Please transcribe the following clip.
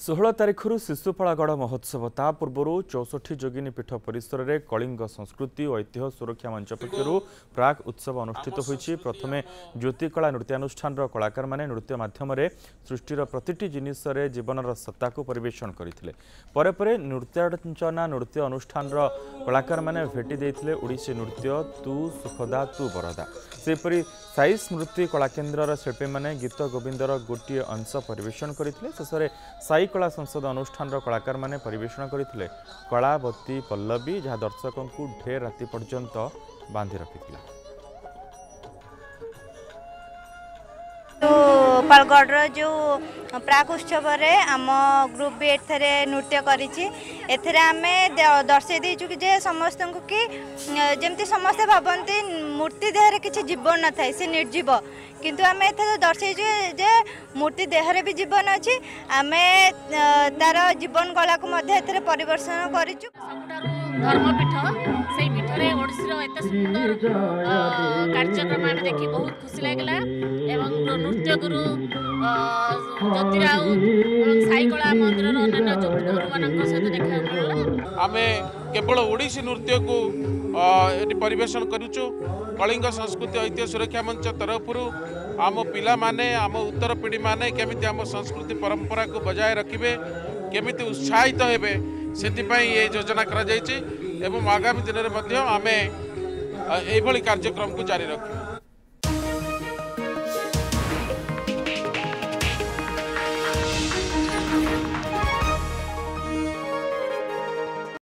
16 तारिखर शिशुपालगढ़ महोत्सव ता पूर्व चौंसठि योगिनी पीठ परिसर में कलिंग संस्कृति और ऐतिह्य सुरक्षा मंच पक्षर प्राक उत्सव अनुष्ठित होती। प्रथम ज्योतिकला नृत्यानुष्ठान कलाकार माने नृत्य माध्यम सृष्टिर प्रतिटी जिनिस जीवनर सत्ता को परिवेशन करते। परे नृत्यारचना नृत्य अनुष्ठान कलाकार माने भेटी देते ओडिसी नृत्य तू सुखदा तू बरदा। सेपरि साई स्मृति कलाकेन्द्र शिल्पी माने गीत गोविंदर गोटे अंश परिवेशन करते। शेषे साई कला संसद अनुष्ठान कलाकार माने परिवेशन करते कलावती पल्लवी, जहाँ दर्शकों को ढेर राति पर्यंत बांधि रखिथिला। पालगढ़ जो प्राक उत्सव आम ग्रुप भी एथे नृत्य करें दर्शाई देचु कि समस्त को कि जमी समस्ते भावती मूर्ति देहर किसी जीवन न थाए से निर्जीव, किंतु आम एथर दर्शाई जे मूर्ति देहर भी जीवन अच्छी। आम तार जीवन कला को परिवर्तन करूँ। धर्मपीठ से पीठ में ओडिसी एत सुंदर कार्यक्रम आम देखी बहुत खुशी लगला। नृत्य गुरु ज्योतिराव साईकला मंदिर अन्य गुरु मान सहित देखा मिलला। आम केवल ओडिसी नृत्य को परेषण करुचु। कलिंग संस्कृति ऐतिह्य सुरक्षा मंच तरफ आम पिला माने आम उत्तर पीढ़ी माने केमिति आम संस्कृति परंपरा को बजाय रखिबे, केमिति उत्साहित हेबे, सेतिपाई ये योजना करा जायछि एवं आगामी दिन में आम एभली कार्यक्रम को जारी रखिबे।